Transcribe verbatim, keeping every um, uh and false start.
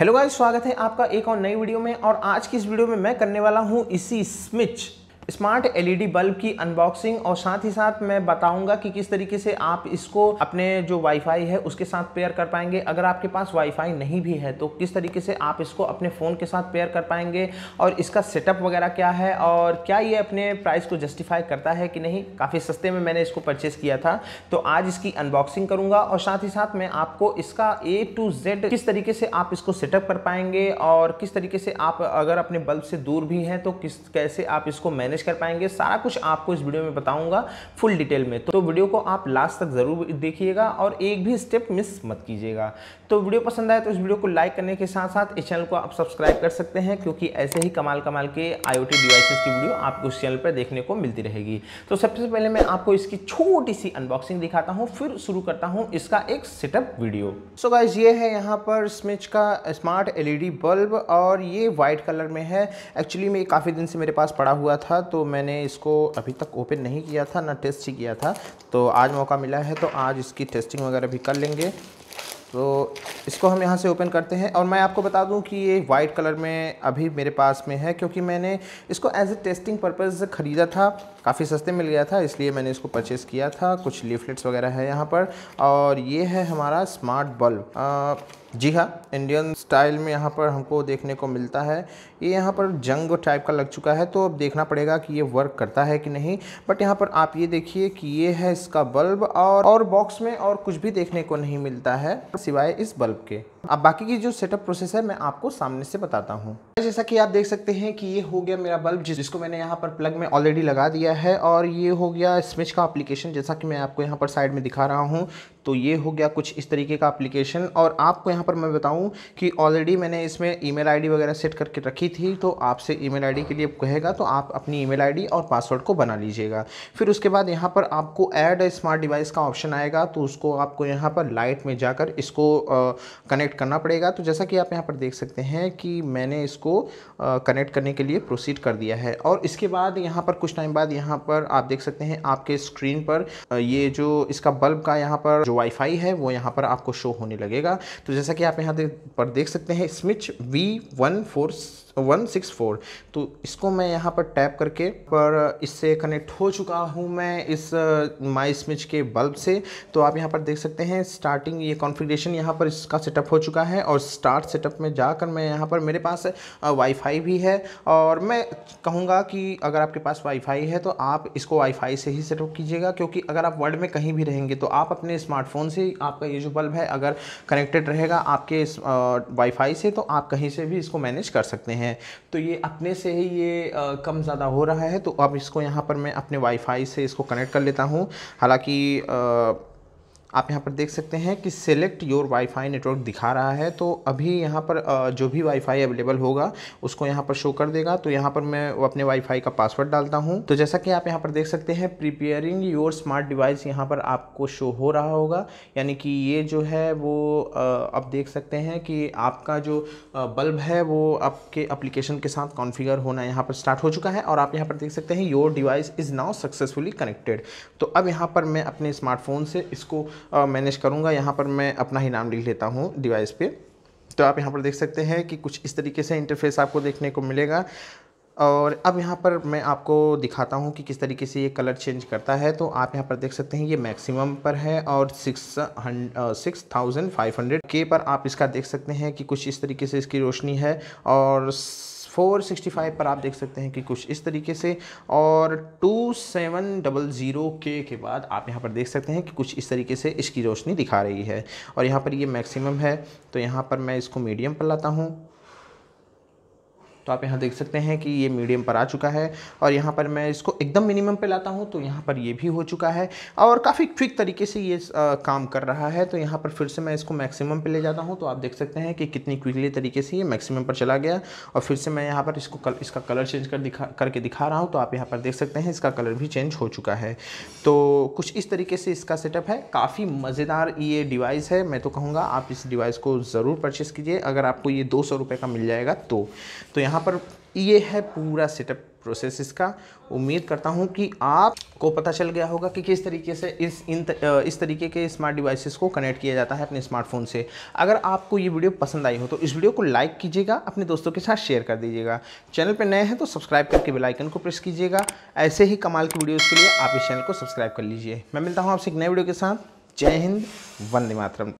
Hello guys, स्वागत है आपका एक और नई वीडियो में। और आज की इस वीडियो में मैं करने वाला हूं इसी स्मिच स्मार्ट एलईडी बल्ब की अनबॉक्सिंग, और साथ ही साथ मैं बताऊंगा कि किस तरीके से आप इसको अपने जो वाईफाई है उसके साथ पेयर कर पाएंगे। अगर आपके पास वाईफाई नहीं भी है तो किस तरीके से आप इसको अपने फ़ोन के साथ पेयर कर पाएंगे और इसका सेटअप वगैरह क्या है और क्या ये अपने प्राइस को जस्टिफाई करता है कि नहीं। काफ़ी सस्ते में मैंने इसको परचेस किया था, तो आज इसकी अनबॉक्सिंग करूँगा और साथ ही साथ मैं आपको इसका ए टू जेड किस तरीके से आप इसको सेटअप कर पाएंगे और किस तरीके से आप अगर अपने बल्ब से दूर भी हैं तो किस कैसे आप इसको मैनेज कर पाएंगे। सारा कुछ आपको इस वीडियो में बताऊंगा फुल डिटेल में, तो वीडियो को आप लास्ट तक जरूर देखिएगा और एक भी स्टेप मिस मत कीजिएगा। तो वीडियो पसंद आए तो इस वीडियो को लाइक करने के साथ साथ इस चैनल को आप सब्सक्राइब कर सकते हैं, क्योंकि ऐसे ही कमाल कमाल के आईओटी डिवाइसेस की वीडियो आपको इस चैनल पर देखने को मिलती रहेगी। तो सबसे पहले मैं आपको इसकी छोटी सी अनबॉक्सिंग दिखाता हूँ, फिर शुरू करता हूँ इसका एक सेटअप वीडियो। सो गाइस, ये है यहाँ पर स्मिच का स्मार्ट एलईडी बल्ब और ये व्हाइट कलर में है। एक्चुअली में काफ़ी दिन से मेरे पास पड़ा हुआ था, तो मैंने इसको अभी तक ओपन नहीं किया था, ना टेस्ट ही किया था। तो आज मौका मिला है तो आज इसकी टेस्टिंग वगैरह भी कर लेंगे। तो इसको हम यहाँ से ओपन करते हैं। और मैं आपको बता दूं कि ये वाइट कलर में अभी मेरे पास में है, क्योंकि मैंने इसको एज ए टेस्टिंग पर्पज़ ख़रीदा था, काफ़ी सस्ते मिल गया था इसलिए मैंने इसको परचेस किया था। कुछ लीफलेट्स वगैरह है यहाँ पर। और ये है हमारा स्मार्ट बल्ब, जी हाँ, इंडियन स्टाइल में यहाँ पर हमको देखने को मिलता है। ये यहाँ पर जंग टाइप का लग चुका है, तो अब देखना पड़ेगा कि ये वर्क करता है कि नहीं। बट यहाँ पर आप ये देखिए कि ये है इसका बल्ब, और और बॉक्स में और कुछ भी देखने को नहीं मिलता है सिवाय इस बल्ब के। अब बाकी की जो सेटअप प्रोसेस है मैं आपको सामने से बताता हूँ। जैसा कि आप देख सकते हैं कि ये हो गया मेरा बल्ब, जिसको मैंने यहाँ पर प्लग में ऑलरेडी लगा दिया है। और ये हो गया स्मिच का एप्लीकेशन, जैसा कि मैं आपको यहाँ पर साइड में दिखा रहा हूँ। तो ये हो गया कुछ इस तरीके का एप्लीकेशन। और आपको यहाँ पर मैं बताऊँ कि ऑलरेडी मैंने इसमें ईमेल आईडी वगैरह सेट करके रखी थी, तो आपसे ईमेल आईडी के लिए कहेगा तो आप अपनी ईमेल आईडी और पासवर्ड को बना लीजिएगा। फिर उसके बाद यहाँ पर आपको ऐड स्मार्ट डिवाइस का ऑप्शन आएगा, तो उसको आपको यहाँ पर लाइट में जाकर इसको कनेक्ट करना पड़ेगा। तो जैसा कि आप यहाँ पर देख सकते हैं कि मैंने इसको कनेक्ट करने के लिए प्रोसीड कर दिया है। और इसके बाद यहाँ पर कुछ टाइम बाद यहाँ पर आप देख सकते हैं आपके स्क्रीन पर ये जो इसका बल्ब का यहाँ पर वाईफाई है वो यहाँ पर आपको शो होने लगेगा। तो जैसा कि आप यहाँ पर देख सकते हैं Smitch V one four one six four, तो इसको मैं यहाँ पर टैप करके पर इससे कनेक्ट हो चुका हूँ मैं इस माई स्मिच के बल्ब से। तो आप यहाँ पर देख सकते हैं स्टार्टिंग ये कॉन्फ़िगरेशन यहाँ पर इसका सेटअप हो चुका है। और स्टार्ट सेटअप में जाकर मैं यहाँ पर मेरे पास वाईफाई भी है, और मैं कहूँगा कि अगर आपके पास वाईफाई है तो आप इसको वाईफाई से ही सेटअप कीजिएगा, क्योंकि अगर आप वर्ल्ड में कहीं भी रहेंगे तो आप अपने स्मार्टफोन से आपका ये जो बल्ब है अगर कनेक्टेड रहेगा आपके वाईफाई से तो आप कहीं से भी इसको मैनेज कर सकते हैं हैं। तो ये अपने से ही ये आ, कम ज़्यादा हो रहा है, तो अब इसको यहाँ पर मैं अपने वाईफाई से इसको कनेक्ट कर लेता हूँ। हालांकि आप यहाँ पर देख सकते हैं कि सेलेक्ट योर वाईफाई नेटवर्क दिखा रहा है, तो अभी यहाँ पर जो भी वाईफाई अवेलेबल होगा उसको यहाँ पर शो कर देगा। तो यहाँ पर मैं अपने वाईफाई का पासवर्ड डालता हूँ। तो जैसा कि आप यहाँ पर देख सकते हैं प्रिपेयरिंग योर स्मार्ट डिवाइस यहाँ पर आपको शो हो रहा होगा, यानी कि ये जो है वो आप देख सकते हैं कि आपका जो बल्ब है वो आपके एप्लीकेशन के साथ कॉन्फ़िगर होना यहाँ पर स्टार्ट हो चुका है। और आप यहाँ पर देख सकते हैं your device is now successfully connected. तो अब यहाँ पर मैं अपने स्मार्टफोन से इसको मैनेज करूंगा। यहाँ पर मैं अपना ही नाम लिख लेता हूँ डिवाइस पे। तो आप यहाँ पर देख सकते हैं कि कुछ इस तरीके से इंटरफेस आपको देखने को मिलेगा। और अब यहाँ पर मैं आपको दिखाता हूँ कि किस तरीके से ये कलर चेंज करता है। तो आप यहाँ पर देख सकते हैं ये मैक्सिमम पर है और six hundred six thousand five hundred के पर आप इसका देख सकते हैं कि कुछ इस तरीके से इसकी रोशनी है। और फोर सिक्स्टी फाइव पर आप देख सकते हैं कि कुछ इस तरीके से, और टू सेवन डबल ज़ीरो के के बाद आप यहाँ पर देख सकते हैं कि कुछ इस तरीके से इसकी रोशनी दिखा रही है। और यहाँ पर ये मैक्सिमम है, तो यहाँ पर मैं इसको मीडियम पर लाता हूँ। तो आप यहाँ देख सकते हैं कि ये मीडियम पर आ चुका है। और यहाँ पर मैं इसको एकदम मिनिमम पे लाता हूँ, तो यहाँ पर ये भी हो चुका है। और काफ़ी क्विक तरीके से ये आ, काम कर रहा है। तो यहाँ पर फिर से मैं इसको मैक्सिमम पे ले जाता हूँ, तो आप देख सकते हैं कि कितनी क्विकली तरीके से ये मैक्सिमम पर चला गया। और फिर से मैं यहाँ पर इसको कल, इसका कलर चेंज कर दिखा करके दिखा रहा हूँ। तो आप यहाँ पर देख सकते हैं इसका कलर भी चेंज हो चुका है। तो कुछ इस तरीके से इसका सेटअप है। काफ़ी मज़ेदार ये डिवाइस है। मैं तो कहूँगा आप इस डिवाइस को ज़रूर परचेज़ कीजिए, अगर आपको ये दो सौ रुपये का मिल जाएगा तो। यहाँ यहाँ पर ये है पूरा सेटअप प्रोसेस इसका। उम्मीद करता हूँ कि आपको पता चल गया होगा कि किस तरीके से इस इन त, इस तरीके के स्मार्ट डिवाइसेस को कनेक्ट किया जाता है अपने स्मार्टफोन से। अगर आपको ये वीडियो पसंद आई हो तो इस वीडियो को लाइक कीजिएगा, अपने दोस्तों के साथ शेयर कर दीजिएगा। चैनल पर नए हैं तो सब्सक्राइब करके बेल आइकन को प्रेस कीजिएगा। ऐसे ही कमाल की वीडियोज़ के लिए आप इस चैनल को सब्सक्राइब कर लीजिए। मैं मिलता हूँ आपसे एक नए वीडियो के साथ। जय हिंद, वंदे मातरम।